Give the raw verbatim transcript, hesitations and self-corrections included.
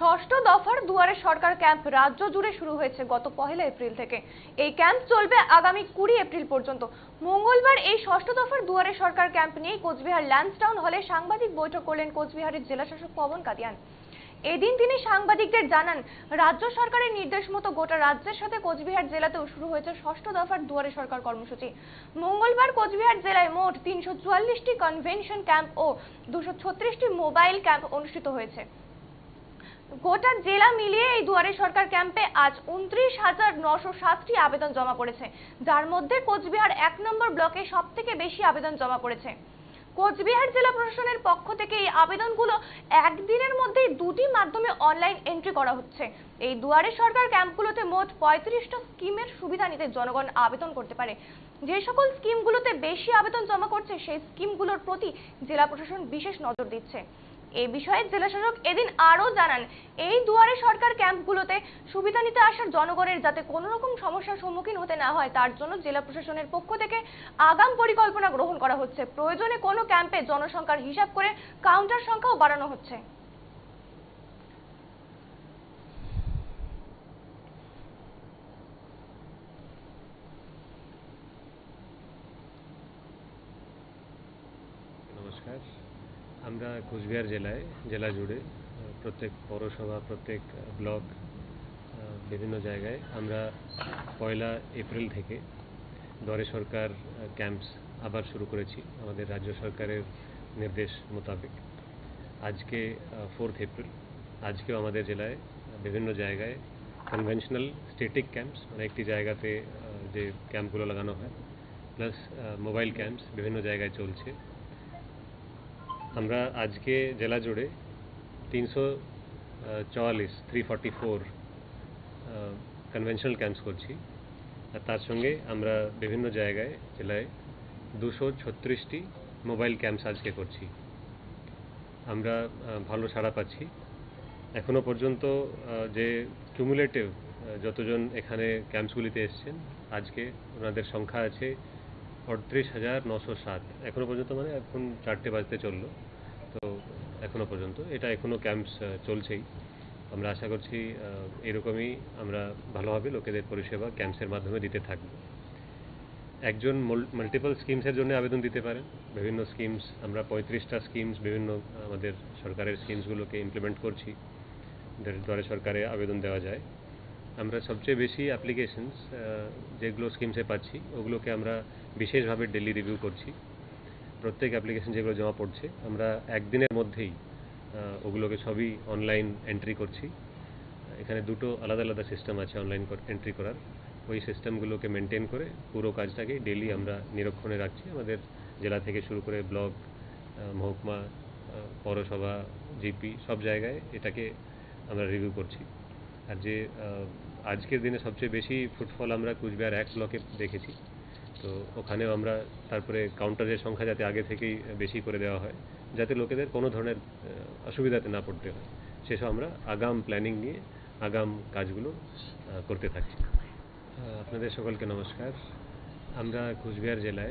ষষ্ঠ দফার দুয়ারে সরকার ক্যাম্প রাজ্য জুড়ে শুরু হয়েছে গত পহেলা এপ্রিল থেকে। এই ক্যাম্প চলবে আগামী কুড়ি এপ্রিল পর্যন্ত। মঙ্গলবার এই ষষ্ঠ দফার দুয়ারে সরকার ক্যাম্প নিয়ে কোচবিহার ল্যান্ডসটাউন হলে সাংবাদিক বৈঠক করলেন কোচবিহারের জেলাশাসক পবন কাদিয়ান। এদিন তিনি সাংবাদিকদের জানান, রাজ্য সরকারের নির্দেশ মতো গোটা রাজ্যের সাথে কোচবিহার জেলাতেও শুরু হয়েছে ষষ্ঠ দফার দুয়ারে সরকার কর্মসূচি। মঙ্গলবার কোচবিহার জেলায় মোট তিনশো চুয়াল্লিশটি কনভেনশন ক্যাম্প ও দুশো ছত্রিশটি মোবাইল ক্যাম্প অনুষ্ঠিত হয়েছে। গোটা জেলা মিলিয়ে এই দুয়ারে সরকার ক্যাম্পে আজ উনত্রিশ হাজার নশো সাতটি আবেদন জমা পড়েছে, যার মধ্যে কোচবিহার এক নম্বর ব্লকে সব থেকে বেশি আবেদন জমা পড়েছে। কোচবিহার জেলা প্রশাসনের পক্ষ থেকে এই আবেদনগুলো একদিনের মধ্যেই দুটি মাধ্যমে অনলাইন এন্ট্রি করা হচ্ছে। এই দুয়ারে সরকার ক্যাম্পগুলোতে মোট পঁয়ত্রিশটা স্কিমের সুবিধা নিতে জনগণ আবেদন করতে পারে। যে সকল স্কিমগুলোতে বেশি আবেদন জমা করছে সেই স্কিমগুলোর প্রতি জেলা প্রশাসন বিশেষ নজর দিচ্ছে। এই বিষয়ে জেলাশাসক এদিন আরও জানান, এই দুয়ারে সরকার ক্যাম্পগুলোতে সুবিধা নিতে আসার জনগণের যাতে কোনো রকম সমস্যার সম্মুখীন হতে না হয় তার জন্য জেলা প্রশাসনের পক্ষ থেকে আগাম পরিকল্পনা গ্রহণ করা হচ্ছে। প্রয়োজনে কোনো ক্যাম্পে জনসংখ্যার হিসাব করে কাউন্টার সংখ্যাও বাড়ানো হচ্ছে। নমস্কার। আমরা কোচবিহার জেলায় জেলা জুড়ে প্রত্যেক পৌরসভা, প্রত্যেক ব্লক, বিভিন্ন জায়গায় আমরা পয়লা এপ্রিল থেকে দুয়ারে সরকার ক্যাম্পস আবার শুরু করেছি আমাদের রাজ্য সরকারের নির্দেশ মোতাবেক। আজকে ফোর্থ এপ্রিল, আজকেও আমাদের জেলায় বিভিন্ন জায়গায় কনভেনশনাল স্ট্যাটিক ক্যাম্পস, মানে একটি জায়গাতে যে ক্যাম্পগুলো লাগানো হয়, প্লাস মোবাইল ক্যাম্পস বিভিন্ন জায়গায় চলছে। আমরা আজকে জেলা জুড়ে তিনশো চুয়াল্লিশ three forty four conventional camps করছি, আর তার সঙ্গে আমরা বিভিন্ন জায়গায় জেলায় দুশো ছত্রিশটি মোবাইল ক্যাম্পস আজকে করছি। আমরা ভালো সাড়া পাচ্ছি। এখনও পর্যন্ত যে কিউমুলেটিভ যতজন এখানে ক্যাম্পসগুলিতে এসছেন আজকে, ওনাদের সংখ্যা আছে আটত্রিশ হাজার নশো সাত এখনও পর্যন্ত, মানে এখন চারটে বাজতে চললো, তো এখনও পর্যন্ত এটা এখনও ক্যাম্পস চলছেই। আমরা আশা করছি এরকমই আমরা ভালোভাবে লোকেদের পরিষেবা ক্যাম্পসের মাধ্যমে দিতে থাকব। একজন মাল্টিপল স্কিমসের জন্য আবেদন দিতে পারেন। বিভিন্ন স্কিমস, আমরা পঁয়ত্রিশটা স্কিমস বিভিন্ন আমাদের সরকারের স্কিমসগুলোকে ইমপ্লিমেন্ট করছি, দুয়ারে সরকারে আবেদন দেওয়া যায়। আমরা সবচেয়ে বেশি অ্যাপ্লিকেশনস যেগুলো স্কিমসে পাচ্ছি ওগুলোকে আমরা বিশেষভাবে ডেলি রিভিউ করছি। প্রত্যেক অ্যাপ্লিকেশন যেগুলো জমা পড়ছে আমরা একদিনের মধ্যেই ওগুলোকে সবই অনলাইন এন্ট্রি করছি। এখানে দুটো আলাদা আলাদা সিস্টেম আছে অনলাইন এন্ট্রি করার, ওই সিস্টেমগুলোকে মেনটেন করে পুরো কাজটাকে ডেলি আমরা নিরীক্ষণে রাখছি। আমাদের জেলা থেকে শুরু করে ব্লক, মহকুমা, পৌরসভা, জিপি সব জায়গায় এটাকে আমরা রিভিউ করছি। আর যে আজকের দিনে সবচেয়ে বেশি ফুটফল আমরা কোচবিহার এক ব্লকে দেখেছি, তো ওখানেও আমরা তারপরে কাউন্টারের সংখ্যা যাতে আগে থেকেই বেশি করে দেওয়া হয়, যাতে লোকেদের কোনো ধরনের অসুবিধাতে না পড়তে হয়, সেসব আমরা আগাম প্ল্যানিং নিয়ে আগাম কাজগুলো করতে থাকছি। আপনাদের সকলকে নমস্কার। আমরা কোচবিহার জেলায়